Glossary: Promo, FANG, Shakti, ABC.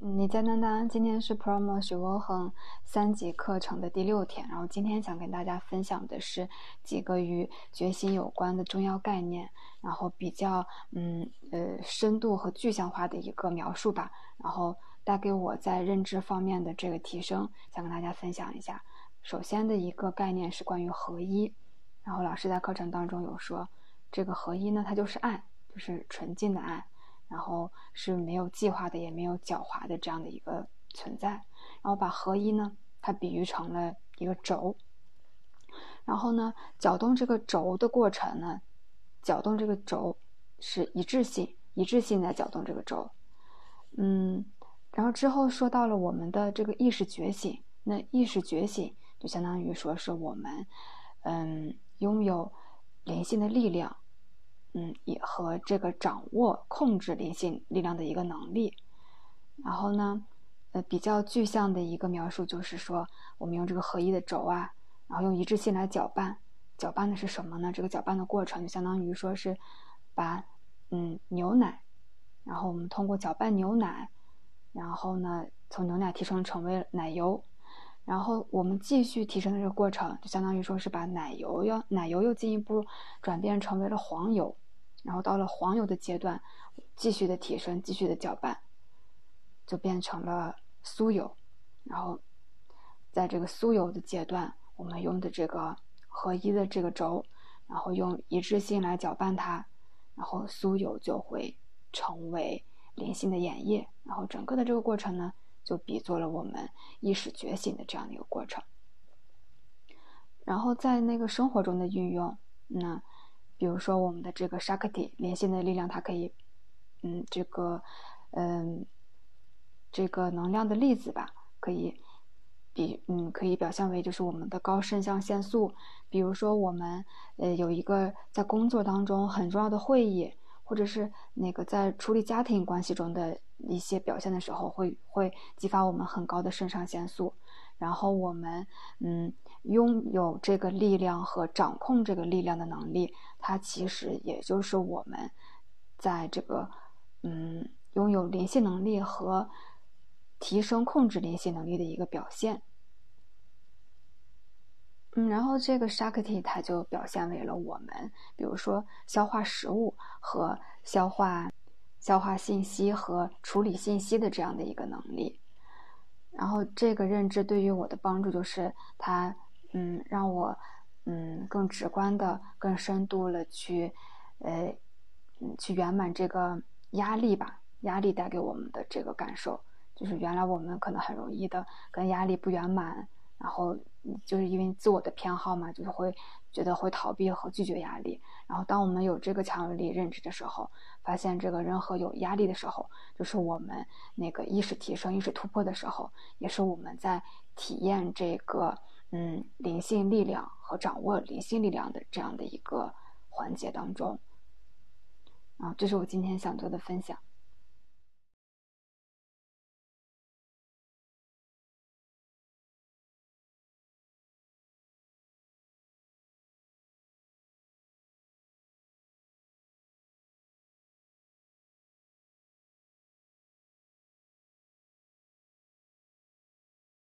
你在丹丹，今天是 Promo 许文恒三级课程的第6天，然后今天想跟大家分享的是几个与决心有关的重要概念，然后比较深度和具象化的一个描述吧，然后带给我在认知方面的这个提升，想跟大家分享一下。首先的一个概念是关于合一，然后老师在课程当中有说，这个合一呢，它就是爱，就是纯净的爱。然后是没有计划的，也没有狡猾的这样的一个存在。然后把合一呢，它比喻成了一个轴。然后呢，搅动这个轴的过程呢，搅动这个轴是一致性，一致性在搅动这个轴。然后之后说到了我们的这个意识觉醒，那意识觉醒就相当于说是我们，拥有灵性的力量。也和这个掌握控制灵性力量的一个能力。然后呢，比较具象的一个描述就是说，我们用这个合一的轴啊，然后用一致性来搅拌。搅拌的是什么呢？这个搅拌的过程就相当于说是把牛奶，然后我们通过搅拌牛奶，然后呢从牛奶提升成为奶油，然后我们继续提升的这个过程，就相当于说是把奶油又进一步转变成为了黄油，然后到了黄油的阶段，继续的提升，继续的搅拌，就变成了酥油。然后在这个酥油的阶段，我们用的这个合一的这个轴，然后用一致性来搅拌它，然后酥油就会成为灵性的眼液。然后整个的这个过程呢，就比作了我们意识觉醒的这样的一个过程。然后在那个生活中的运用，那比如说我们的这个 Shakti 灵性的力量，它可以这个能量的粒子吧，可以表现为就是我们的高肾上腺素。比如说我们有一个在工作当中很重要的会议，或者是那个在处理家庭关系中的一些表现的时候，会激发我们很高的肾上腺素。然后我们拥有这个力量和掌控这个力量的能力，它其实也就是我们在这个拥有灵性能力和提升控制灵性能力的一个表现。然后这个 Shakti 它就表现为了我们，比如说消化食物和消化信息和处理信息的这样的一个能力。然后这个认知对于我的帮助就是它让我更直观的、更深度了去圆满这个压力吧，压力带给我们的这个感受，就是原来我们可能很容易的跟压力不圆满，然后就是因为自我的偏好嘛，就是会觉得会逃避和拒绝压力。然后当我们有这个强有力认知的时候，发现这个任何有压力的时候，就是我们那个意识提升、意识突破的时候，也是我们在体验这个灵性力量和掌握灵性力量的这样的一个环节当中。这是我今天想做的分享。